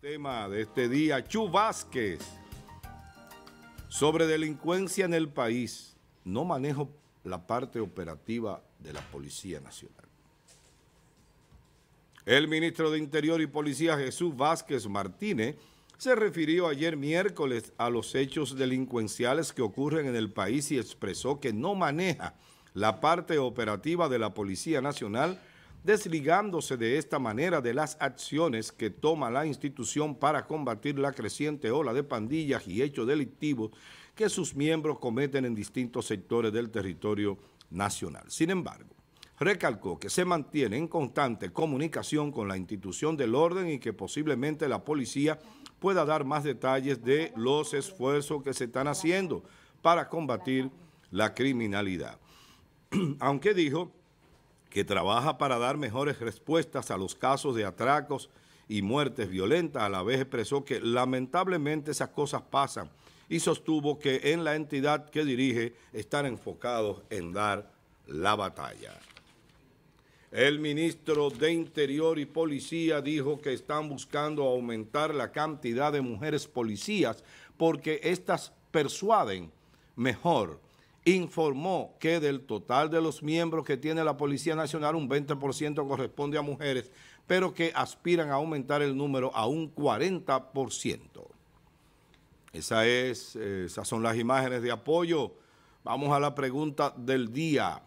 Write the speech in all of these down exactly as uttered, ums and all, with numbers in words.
Tema de este día, Jesús Vásquez, sobre delincuencia en el país. No manejo la parte operativa de la Policía Nacional. El ministro de Interior y Policía, Jesús Vásquez Martínez, se refirió ayer miércoles a los hechos delincuenciales que ocurren en el país y expresó que no maneja la parte operativa de la Policía Nacional, desligándose de esta manera de las acciones que toma la institución para combatir la creciente ola de pandillas y hechos delictivos que sus miembros cometen en distintos sectores del territorio nacional. Sin embargo, recalcó que se mantiene en constante comunicación con la institución del orden y que posiblemente la policía pueda dar más detalles de los esfuerzos que se están haciendo para combatir la criminalidad. Aunque dijo que trabaja para dar mejores respuestas a los casos de atracos y muertes violentas. A la vez expresó que lamentablemente esas cosas pasan y sostuvo que en la entidad que dirige están enfocados en dar la batalla. El ministro de Interior y Policía dijo que están buscando aumentar la cantidad de mujeres policías porque éstas persuaden mejor. Informó que del total de los miembros que tiene la Policía Nacional, un veinte por ciento corresponde a mujeres, pero que aspiran a aumentar el número a un cuarenta por ciento. Esa es, esas son las imágenes de apoyo. Vamos a la pregunta del día.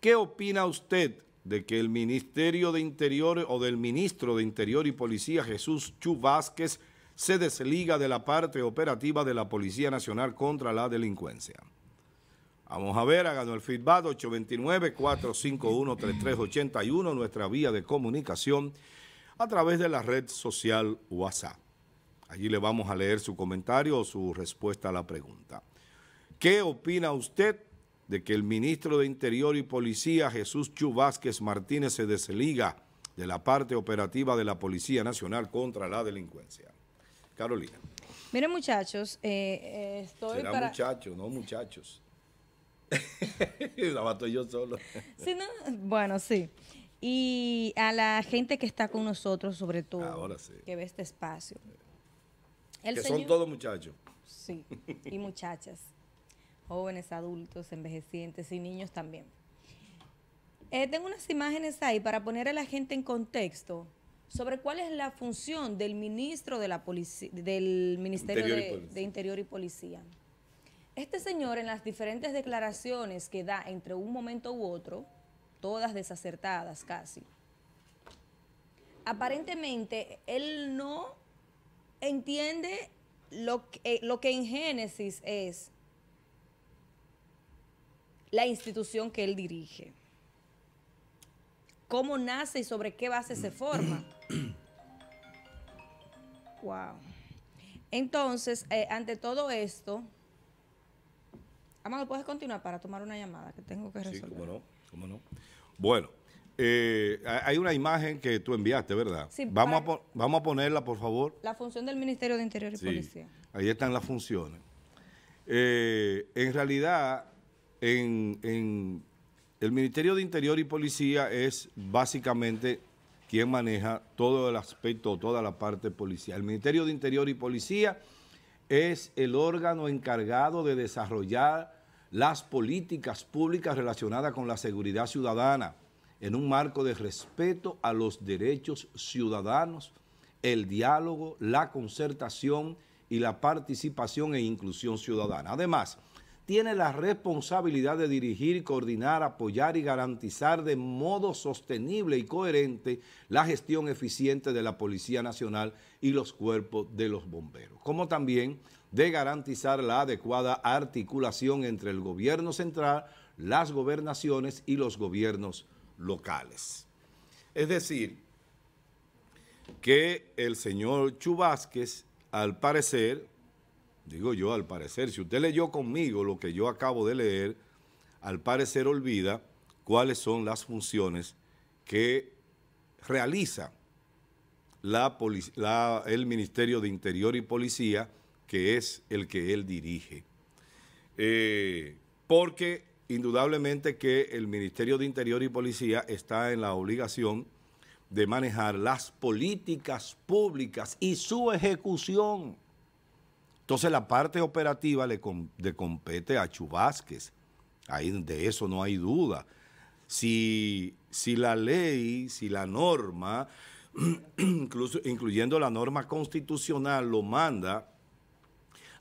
¿Qué opina usted de que el Ministerio de Interior o del Ministro de Interior y Policía, Jesús Jesús Vásquez, se desliga de la parte operativa de la Policía Nacional contra la delincuencia? Vamos a ver, háganos el feedback, ocho dos nueve, cuatro cinco uno, tres tres ocho uno, nuestra vía de comunicación a través de la red social WhatsApp. Allí le vamos a leer su comentario o su respuesta a la pregunta. ¿Qué opina usted de que el ministro de Interior y Policía, Jesús Jesús Vásquez Martínez, se desliga de la parte operativa de la Policía Nacional contra la delincuencia? Carolina. Miren, muchachos, eh, estoy Será para... muchachos, no muchachos. La mato yo solo. ¿Sí, no? Bueno, sí. Y a la gente que está con nosotros, sobre todo, ahora sí, que ve este espacio. El que señor... son todos muchachos. Sí, y muchachas. Jóvenes, adultos, envejecientes y niños también. Eh, tengo unas imágenes ahí para poner a la gente en contexto sobre cuál es la función del ministro de la policía, del Ministerio Interior de, de Interior y Policía. Este señor, en las diferentes declaraciones que da entre un momento u otro, todas desacertadas casi, aparentemente él no entiende lo que, lo que en génesis es la institución que él dirige. ¿Cómo nace y sobre qué base se forma? Wow. Entonces, eh, ante todo esto... Amado, ¿puedes continuar para tomar una llamada que tengo que resolver? Sí, cómo no, cómo no. Bueno, eh, hay una imagen que tú enviaste, ¿verdad? Sí. Vamos, para... a vamos a ponerla, por favor. La función del Ministerio de Interior y sí, Policía. Ahí están las funciones. Eh, en realidad, en, en el Ministerio de Interior y Policía es básicamente quien maneja todo el aspecto, toda la parte policial. El Ministerio de Interior y Policía es el órgano encargado de desarrollar las políticas públicas relacionadas con la seguridad ciudadana en un marco de respeto a los derechos ciudadanos, el diálogo, la concertación y la participación e inclusión ciudadana. Además, tiene la responsabilidad de dirigir, coordinar, apoyar y garantizar de modo sostenible y coherente la gestión eficiente de la Policía Nacional y los cuerpos de los bomberos, como también de garantizar la adecuada articulación entre el gobierno central, las gobernaciones y los gobiernos locales. Es decir, que el señor Jesús Vásquez, al parecer... Digo yo, al parecer, si usted leyó conmigo lo que yo acabo de leer, al parecer olvida cuáles son las funciones que realiza la la, el Ministerio de Interior y Policía, que es el que él dirige. Eh, porque indudablemente que el Ministerio de Interior y Policía está en la obligación de manejar las políticas públicas y su ejecución. Entonces la parte operativa le, com le compete a Jesús Vásquez. Ahí de eso no hay duda. Si, si la ley, si la norma, incluso, incluyendo la norma constitucional, lo manda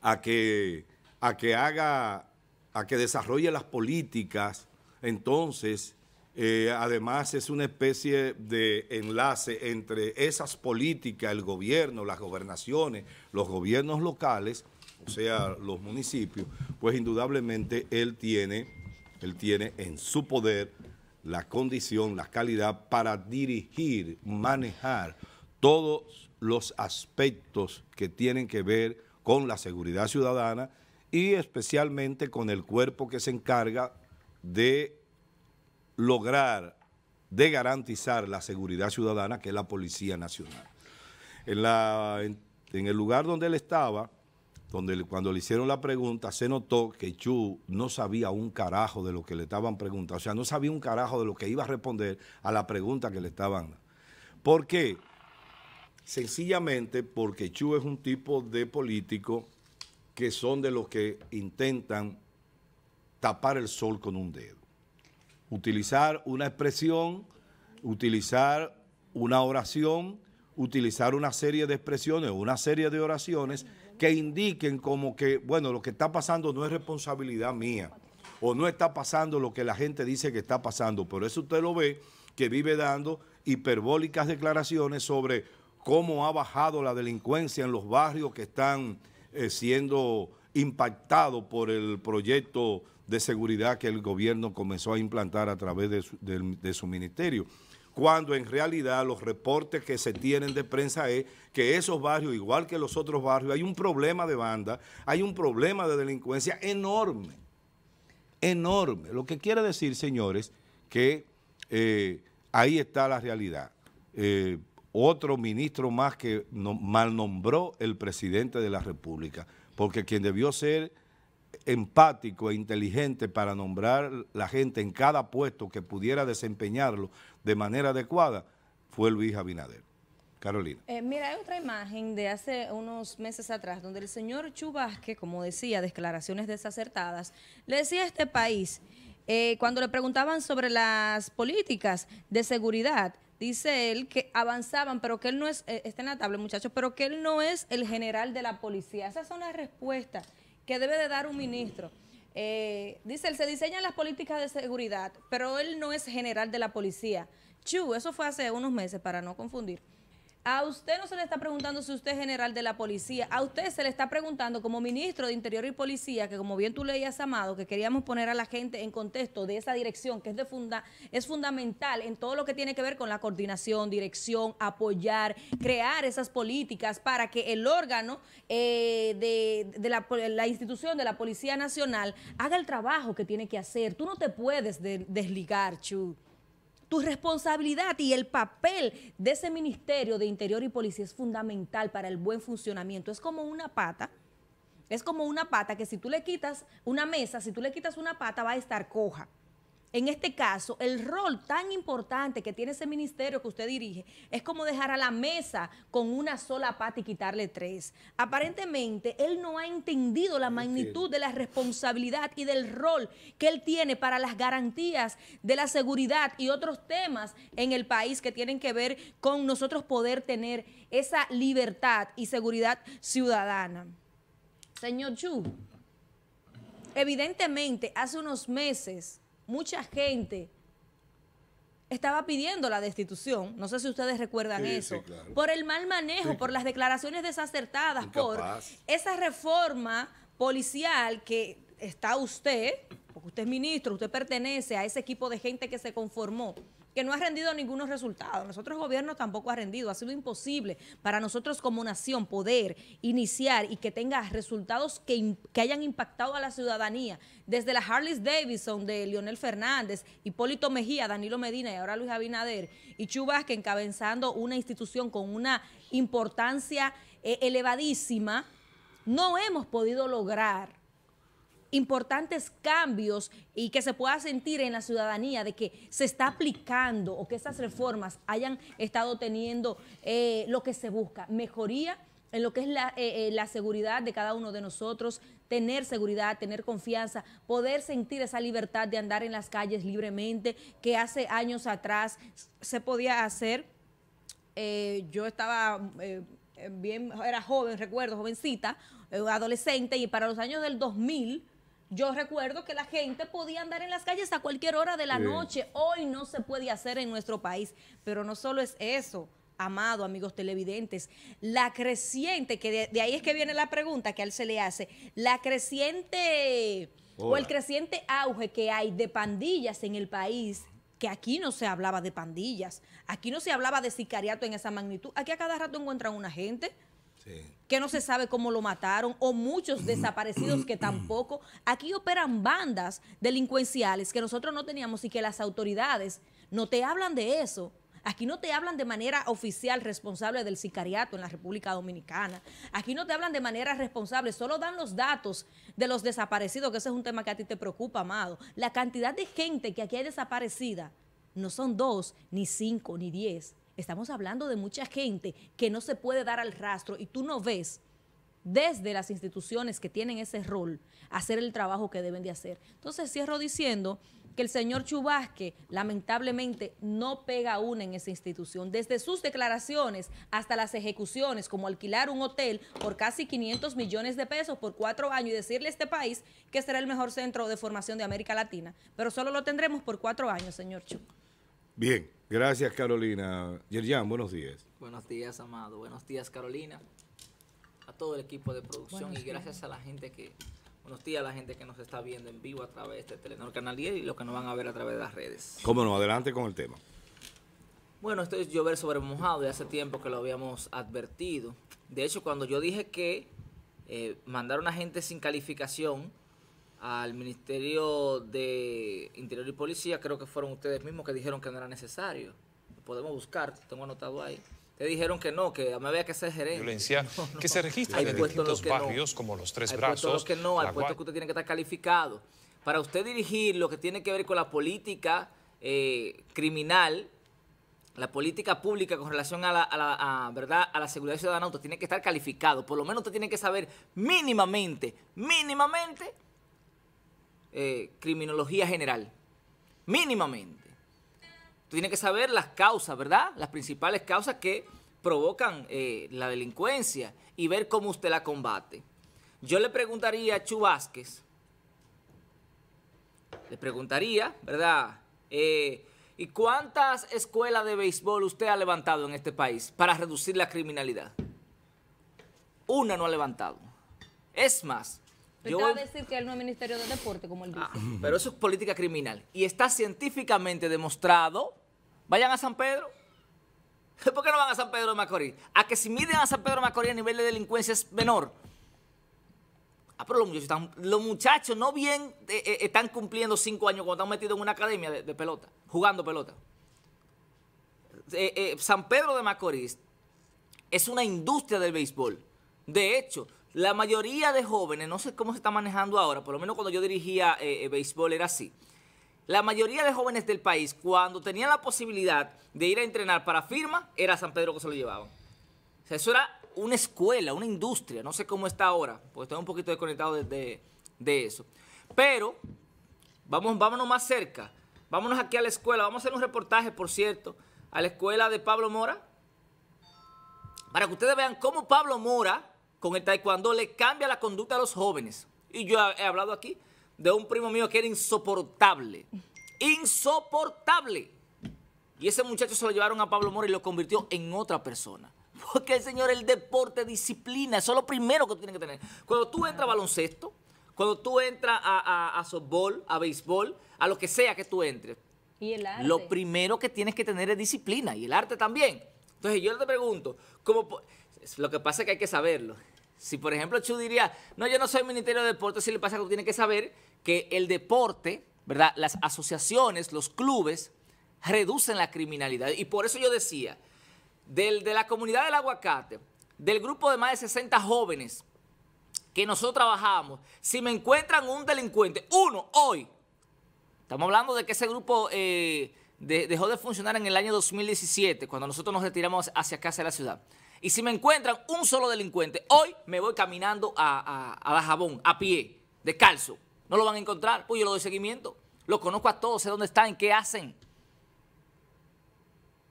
a que, a que haga, a que desarrolle las políticas, entonces eh, además es una especie de enlace entre esas políticas, el gobierno, las gobernaciones, los gobiernos locales, o sea, los municipios, pues indudablemente él tiene, él tiene en su poder la condición, la calidad para dirigir, manejar todos los aspectos que tienen que ver con la seguridad ciudadana y especialmente con el cuerpo que se encarga de lograr, de garantizar la seguridad ciudadana, que es la Policía Nacional. En, la, en, en el lugar donde él estaba, donde cuando le hicieron la pregunta, se notó que Chu no sabía un carajo de lo que le estaban preguntando, o sea, no sabía un carajo de lo que iba a responder a la pregunta que le estaban. ¿Por qué? Sencillamente porque Chu es un tipo de político que son de los que intentan tapar el sol con un dedo. Utilizar una expresión, utilizar una oración, utilizar una serie de expresiones, una serie de oraciones que indiquen como que, bueno, lo que está pasando no es responsabilidad mía o no está pasando lo que la gente dice que está pasando. Por eso usted lo ve que vive dando hiperbólicas declaraciones sobre cómo ha bajado la delincuencia en los barrios que están Eh, siendo impactado por el proyecto de seguridad que el gobierno comenzó a implantar a través de su, de, de su ministerio, cuando en realidad los reportes que se tienen de prensa es que esos barrios, igual que los otros barrios, hay un problema de banda, hay un problema de delincuencia enorme, enorme. Lo que quiere decir, señores, que eh, ahí está la realidad. Eh, Otro ministro más que no, mal nombró el presidente de la República, porque quien debió ser empático e inteligente para nombrar la gente en cada puesto que pudiera desempeñarlo de manera adecuada fue Luis Abinader. Carolina. Eh, mira, hay otra imagen de hace unos meses atrás donde el señor Jesús Vásquez, como decía, declaraciones desacertadas, le decía a este país, eh, cuando le preguntaban sobre las políticas de seguridad, dice él que avanzaban, pero que él no es, está en la tabla, muchachos, pero que él no es el general de la policía. Esas son las respuestas que debe de dar un ministro. Eh, dice él, se diseñan las políticas de seguridad, pero él no es general de la policía. Chu, eso fue hace unos meses, para no confundir. A usted no se le está preguntando si usted es general de la policía, a usted se le está preguntando como ministro de Interior y Policía, que como bien tú leías, Amado, que queríamos poner a la gente en contexto de esa dirección, que es, de funda es fundamental en todo lo que tiene que ver con la coordinación, dirección, apoyar, crear esas políticas para que el órgano eh, de, de la, la institución de la Policía Nacional haga el trabajo que tiene que hacer. Tú no te puedes de desligar, Chu. Tu responsabilidad y el papel de ese Ministerio de Interior y Policía es fundamental para el buen funcionamiento. Es como una pata, es como una pata que si tú le quitas una mesa, si tú le quitas una pata va a estar coja. En este caso, el rol tan importante que tiene ese ministerio que usted dirige es como dejar a la mesa con una sola pata y quitarle tres. Aparentemente, él no ha entendido la magnitud de la responsabilidad y del rol que él tiene para las garantías de la seguridad y otros temas en el país que tienen que ver con nosotros poder tener esa libertad y seguridad ciudadana. Señor Chu, evidentemente, hace unos meses mucha gente estaba pidiendo la destitución, no sé si ustedes recuerdan sí, eso, sí, claro. por el mal manejo, sí. por las declaraciones desacertadas, Incapaz. por esa reforma policial que está usted, porque usted es ministro, usted pertenece a ese equipo de gente que se conformó, que no ha rendido ningunos resultados. Nosotros, el gobierno, tampoco ha rendido. Ha sido imposible para nosotros como nación poder iniciar y que tenga resultados que, que hayan impactado a la ciudadanía. Desde la Harley Davidson de Lionel Fernández, Hipólito Mejía, Danilo Medina y ahora Luis Abinader y Jesús Vásquez encabezando una institución con una importancia eh, elevadísima, no hemos podido lograr importantes cambios y que se pueda sentir en la ciudadanía de que se está aplicando o que esas reformas hayan estado teniendo eh, lo que se busca, mejoría en lo que es la, eh, eh, la seguridad de cada uno de nosotros, tener seguridad, tener confianza, poder sentir esa libertad de andar en las calles libremente, que hace años atrás se podía hacer. Eh, yo estaba... Eh, Bien, era joven, recuerdo, jovencita, adolescente, y para los años del dos mil, yo recuerdo que la gente podía andar en las calles a cualquier hora de la sí. noche. Hoy no se puede hacer en nuestro país, pero no solo es eso, amado, amigos televidentes, la creciente, que de, de ahí es que viene la pregunta que a él se le hace, la creciente Hola. o el creciente auge que hay de pandillas en el país, que aquí no se hablaba de pandillas, aquí no se hablaba de sicariato en esa magnitud, aquí a cada rato encuentran una gente sí. que no se sabe cómo lo mataron, o muchos desaparecidos que tampoco, aquí operan bandas delincuenciales que nosotros no teníamos y que las autoridades no te hablan de eso. Aquí no te hablan de manera oficial responsable del sicariato en la República Dominicana. Aquí no te hablan de manera responsable, solo dan los datos de los desaparecidos, que ese es un tema que a ti te preocupa, amado. La cantidad de gente que aquí hay desaparecida no son dos, ni cinco, ni diez. Estamos hablando de mucha gente que no se puede dar al rastro y tú no ves desde las instituciones que tienen ese rol hacer el trabajo que deben de hacer. Entonces cierro diciendo que el señor Chubasque lamentablemente no pega una en esa institución, desde sus declaraciones hasta las ejecuciones, como alquilar un hotel por casi quinientos millones de pesos por cuatro años y decirle a este país que será el mejor centro de formación de América Latina, pero solo lo tendremos por cuatro años, señor Chu. Bien, gracias Carolina. Yerjan, buenos días. Buenos días, Amado. Buenos días, Carolina. A todo el equipo de producción y gracias a la gente que, buenos días a la gente que nos está viendo en vivo a través de Telenord Canal diez y los que nos van a ver a través de las redes. Cómo no, adelante con el tema. Bueno, esto es llover sobre mojado, de hace tiempo que lo habíamos advertido. De hecho, cuando yo dije que eh, mandaron a gente sin calificación al Ministerio de Interior y Policía, creo que fueron ustedes mismos que dijeron que no era necesario. Lo podemos buscar, tengo anotado ahí. Te dijeron que no, que me había que ser gerente. Violencia no, no. que se registra en distintos barrios no. como Los Tres hay Brazos. Los que no, al puesto que usted tiene que estar calificado. Para usted dirigir lo que tiene que ver con la política eh, criminal, la política pública con relación a la, a la, a, ¿verdad? a la seguridad ciudadana, usted tiene que estar calificado. Por lo menos usted tiene que saber mínimamente, mínimamente, eh, criminología general. Mínimamente. Tú tienes que saber las causas, ¿verdad? Las principales causas que provocan eh, la delincuencia y ver cómo usted la combate. Yo le preguntaría a Chu Vásquez, le preguntaría, ¿verdad? Eh, ¿Y cuántas escuelas de béisbol usted ha levantado en este país para reducir la criminalidad? Una no ha levantado. Es más... Yo voy a decir que él no es Ministerio de Deporte, como él dice. Ah, pero eso es política criminal. Y está científicamente demostrado. Vayan a San Pedro. ¿Por qué no van a San Pedro de Macorís? A que si miden a San Pedro de Macorís, el nivel de delincuencia es menor. Ah, pero los muchachos, están, los muchachos no bien eh, están cumpliendo cinco años cuando están metidos en una academia de, de pelota, jugando pelota. Eh, eh, San Pedro de Macorís es una industria del béisbol. De hecho... La mayoría de jóvenes, no sé cómo se está manejando ahora, por lo menos cuando yo dirigía eh, béisbol era así. La mayoría de jóvenes del país, cuando tenían la posibilidad de ir a entrenar para firma, era San Pedro que se lo llevaban. O sea, eso era una escuela, una industria, no sé cómo está ahora, porque estoy un poquito desconectado de, de, de eso. Pero, vamos, vámonos más cerca, vámonos aquí a la escuela, vamos a hacer un reportaje, por cierto, a la escuela de Pablo Mora, para que ustedes vean cómo Pablo Mora... con el taekwondo le cambia la conducta a los jóvenes. Y yo he hablado aquí de un primo mío que era insoportable. ¡Insoportable! Y ese muchacho se lo llevaron a Pablo Mora y lo convirtió en otra persona. Porque el señor, el deporte, disciplina, eso es lo primero que tiene que tener. Cuando tú entras a baloncesto, cuando tú entras a, a, a softball, a béisbol, a lo que sea que tú entres, ¿y el arte? Lo primero que tienes que tener es disciplina y el arte también. Entonces yo te pregunto, ¿cómo...? Lo que pasa es que hay que saberlo. Si, por ejemplo, Chu diría, no, yo no soy Ministerio de Deporte, sí le pasa que tú tienes que saber que el deporte, ¿verdad? Las asociaciones, los clubes, reducen la criminalidad. Y por eso yo decía, del, de la comunidad del aguacate, del grupo de más de sesenta jóvenes que nosotros trabajamos, si me encuentran un delincuente, uno, hoy, estamos hablando de que ese grupo eh, de, dejó de funcionar en el año dos mil diecisiete, cuando nosotros nos retiramos hacia casa de la ciudad, y si me encuentran un solo delincuente, hoy me voy caminando a, a, a Dajabón, a pie, descalzo, no lo van a encontrar, pues yo lo doy seguimiento, lo conozco a todos, sé dónde están, qué hacen,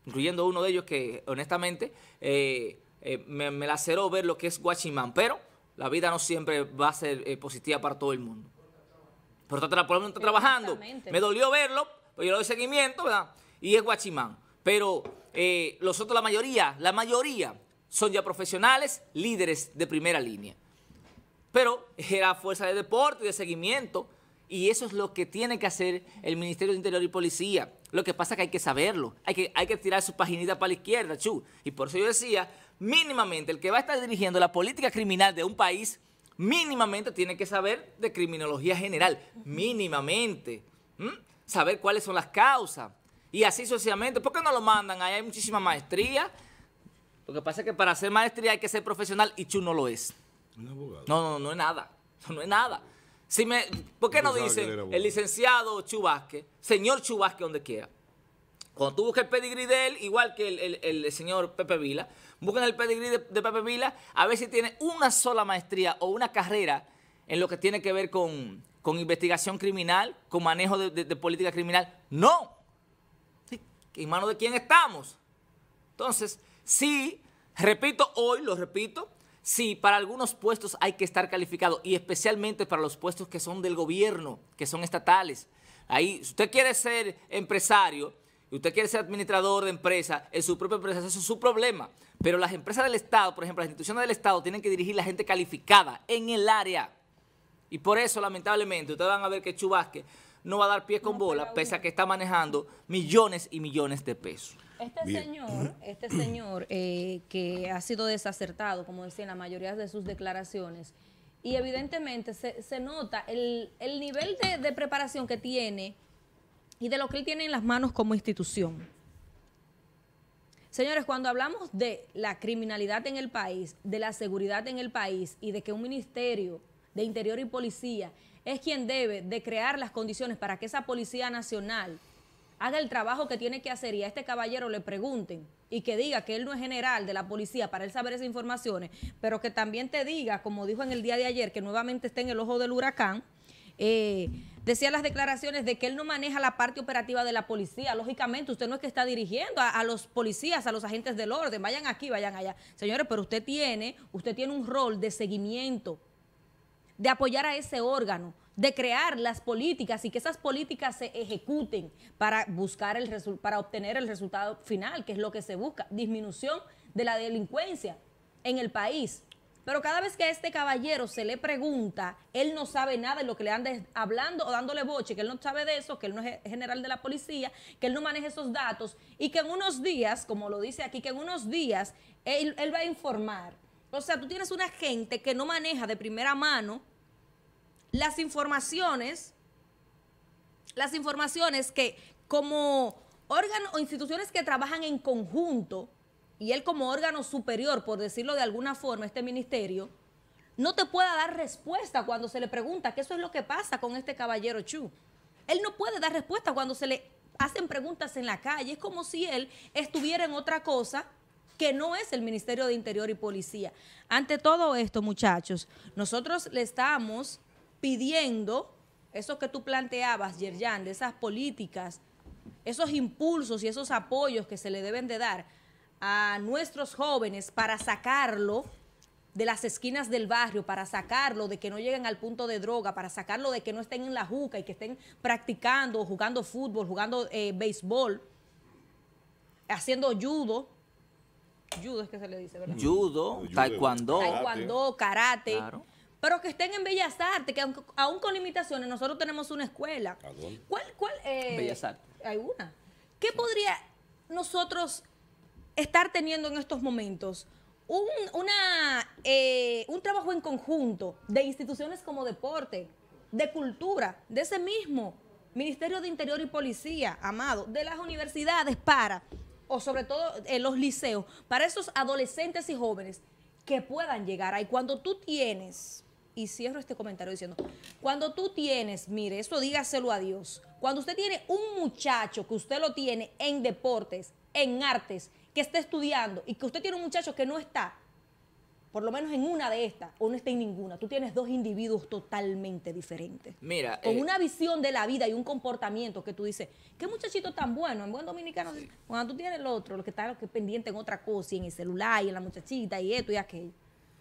incluyendo uno de ellos que, honestamente, eh, eh, me, me laceró ver lo que es guachimán, pero la vida no siempre va a ser eh, positiva para todo el mundo. Pero está, por lo menos está trabajando. Me dolió verlo, pero yo le doy seguimiento, ¿verdad? Y es guachimán. Pero eh, los otros, la mayoría, la mayoría son ya profesionales, líderes de primera línea. Pero era fuerza de deporte y de seguimiento, y eso es lo que tiene que hacer el Ministerio de Interior y Policía. Lo que pasa es que hay que saberlo, hay que, hay que tirar su paginita para la izquierda, chu. Y por eso yo decía, mínimamente, el que va a estar dirigiendo la política criminal de un país, mínimamente tiene que saber de criminología general, mínimamente. ¿Mm? Saber cuáles son las causas. Y así sucesivamente, ¿por qué no lo mandan? Ahí hay muchísima maestría. Lo que pasa es que para hacer maestría hay que ser profesional y chu no lo es. Un abogado. No, no, no es nada, no es nada. Si me, ¿Por qué no dicen el licenciado Chubasque, señor Chubasque donde quiera? Cuando tú buscas el pedigrí de él, igual que el, el, el señor Pepe Vila, buscan el pedigrí de, de Pepe Vila, a ver si tiene una sola maestría o una carrera en lo que tiene que ver con, con investigación criminal, con manejo de, de, de política criminal. ¡No! ¿En manos de quién estamos? Entonces, sí, repito hoy, lo repito, sí, para algunos puestos hay que estar calificado y especialmente para los puestos que son del gobierno, que son estatales. Ahí, si usted quiere ser empresario y usted quiere ser administrador de empresa, en su propia empresa, eso es su problema. Pero las empresas del Estado, por ejemplo, las instituciones del Estado tienen que dirigir la gente calificada en el área. Y por eso, lamentablemente, ustedes van a ver que Chubasque no va a dar pie con no, bola, pese a que está manejando millones y millones de pesos. Este Bien. señor, este señor eh, que ha sido desacertado, como decía, en la mayoría de sus declaraciones, y evidentemente se, se nota el, el nivel de, de preparación que tiene y de lo que él tiene en las manos como institución. Señores, cuando hablamos de la criminalidad en el país, de la seguridad en el país y de que un Ministerio de Interior y Policía es quien debe de crear las condiciones para que esa Policía Nacional haga el trabajo que tiene que hacer y a este caballero le pregunten y que diga que él no es general de la policía para él saber esas informaciones, pero que también te diga, como dijo en el día de ayer, que nuevamente está en el ojo del huracán, eh, decía las declaraciones de que él no maneja la parte operativa de la policía. Lógicamente, usted no es que está dirigiendo a, a los policías, a los agentes del orden, vayan aquí, vayan allá. Señores, pero usted tiene, usted tiene un rol de seguimiento, de apoyar a ese órgano, de crear las políticas y que esas políticas se ejecuten para buscar el para obtener el resultado final, que es lo que se busca, disminución de la delincuencia en el país. Pero cada vez que a este caballero se le pregunta, él no sabe nada de lo que le andan hablando o dándole boche, que él no sabe de eso, que él no es general de la policía, que él no maneja esos datos y que en unos días, como lo dice aquí, que en unos días él, él va a informar. O sea, tú tienes una gente que no maneja de primera mano las informaciones, las informaciones que como órganos o instituciones que trabajan en conjunto, y él como órgano superior, por decirlo de alguna forma, este ministerio, no te pueda dar respuesta cuando se le pregunta, que eso es lo que pasa con este caballero Chu. Él no puede dar respuesta cuando se le hacen preguntas en la calle, es como si él estuviera en otra cosa que no es el Ministerio de Interior y Policía. Ante todo esto, muchachos, nosotros le estamos pidiendo eso que tú planteabas, Yerjan, de esas políticas, esos impulsos y esos apoyos que se le deben de dar a nuestros jóvenes para sacarlo de las esquinas del barrio, para sacarlo de que no lleguen al punto de droga, para sacarlo de que no estén en la juca y que estén practicando, jugando fútbol, jugando eh, béisbol, haciendo judo. Judo es que se le dice, ¿verdad? Judo, taekwondo. Taekwondo, karate. Claro. Pero que estén en Bellas Artes, que aunque, aún con limitaciones, nosotros tenemos una escuela. ¿A dónde? ¿Cuál? cuál eh, Bellas Artes. Hay una. ¿Qué sí. podría nosotros estar teniendo en estos momentos? Un, una, eh, un trabajo en conjunto de instituciones como deporte, de cultura, de ese mismo Ministerio de Interior y Policía, amado, de las universidades para, o sobre todo eh, los liceos, para esos adolescentes y jóvenes que puedan llegar ahí. Cuando tú tienes... y cierro este comentario diciendo, cuando tú tienes, mire, eso dígaselo a Dios, cuando usted tiene un muchacho que usted lo tiene en deportes, en artes, que está estudiando y que usted tiene un muchacho que no está, por lo menos en una de estas, o no está en ninguna, tú tienes dos individuos totalmente diferentes. Mira, con eh, una visión de la vida y un comportamiento que tú dices, qué muchachito tan bueno, en buen dominicano, sí. Cuando tú tienes el otro, lo que está lo que es pendiente en otra cosa, y en el celular, y en la muchachita, y esto y aquello.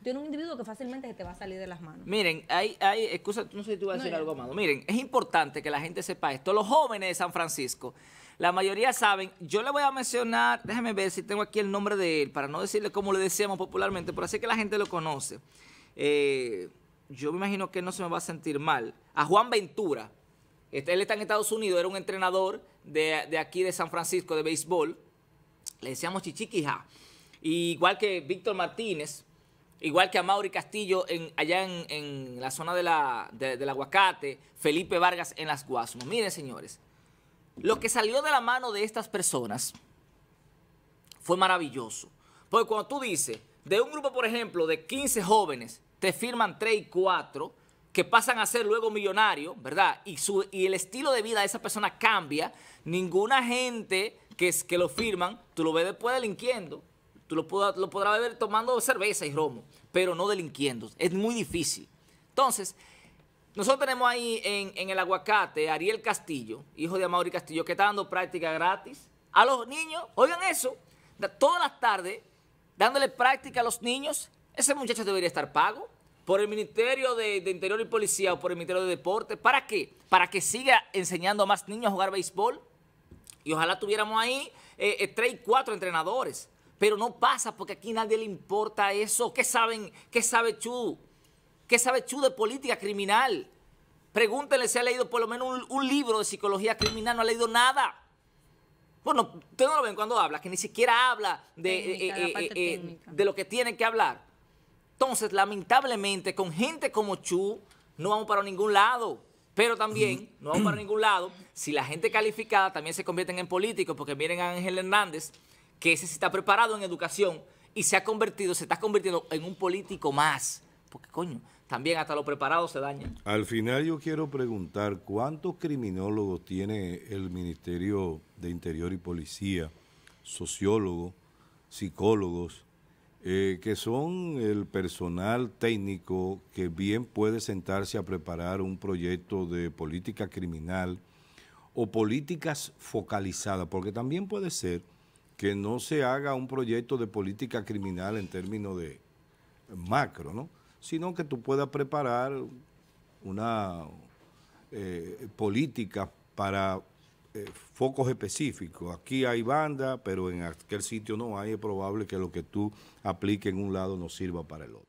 Tienes un individuo que fácilmente se te va a salir de las manos. Miren, hay, hay excusa, no sé si tú vas a decir no, algo, Amado. Miren, es importante que la gente sepa esto. Los jóvenes de San Francisco, la mayoría saben, yo le voy a mencionar, déjame ver si tengo aquí el nombre de él, para no decirle como le decíamos popularmente, pero así que la gente lo conoce. Eh, yo me imagino que no se me va a sentir mal. A Juan Ventura, este, él está en Estados Unidos, era un entrenador de, de aquí de San Francisco de béisbol, le decíamos Chichiquija, igual que Víctor Martínez, igual que a Amaury Castillo en, allá en, en la zona de la, de, del aguacate, Felipe Vargas en las Guasumas. Miren, señores, lo que salió de la mano de estas personas fue maravilloso. Porque cuando tú dices, de un grupo, por ejemplo, de quince jóvenes, te firman tres y cuatro, que pasan a ser luego millonarios, ¿verdad? Y, su, y el estilo de vida de esa persona cambia. Ninguna gente que, es, que lo firman, tú lo ves después delinquiendo. Tú lo, pod lo podrás ver tomando cerveza y romo, pero no delinquiendo. Es muy difícil. Entonces, nosotros tenemos ahí en, en el aguacate Ariel Castillo, hijo de Amaury Castillo, que está dando práctica gratis a los niños. Oigan eso, todas las tardes dándole práctica a los niños. Ese muchacho debería estar pago por el Ministerio de, de Interior y Policía o por el Ministerio de Deportes. ¿Para qué? Para que siga enseñando a más niños a jugar béisbol. Y ojalá tuviéramos ahí eh, eh, tres y cuatro entrenadores. Pero no pasa porque aquí nadie le importa eso. ¿Qué saben? ¿Qué sabe Chu? ¿Qué sabe Chu de política criminal? Pregúntenle si ha leído por lo menos un, un libro de psicología criminal. No ha leído nada. Bueno, ustedes no lo ven cuando habla, que ni siquiera habla de, técnica, eh, eh, eh, de lo que tienen que hablar. Entonces, lamentablemente, con gente como Chu no vamos para ningún lado. Pero también, no vamos para ningún lado, si la gente calificada también se convierten en políticos, porque miren a Ángel Hernández, que ese sí está preparado en educación y se ha convertido, se está convirtiendo en un político más. Porque, coño, también hasta los preparados se dañan. Al final yo quiero preguntar, ¿cuántos criminólogos tiene el Ministerio de Interior y Policía, sociólogos, psicólogos, eh, que son el personal técnico que bien puede sentarse a preparar un proyecto de política criminal o políticas focalizadas? Porque también puede ser que no se haga un proyecto de política criminal en términos de macro, ¿no? Sino que tú puedas preparar una eh, política para eh, focos específicos. Aquí hay banda, pero en aquel sitio no hay. Es probable que lo que tú apliques en un lado no sirva para el otro.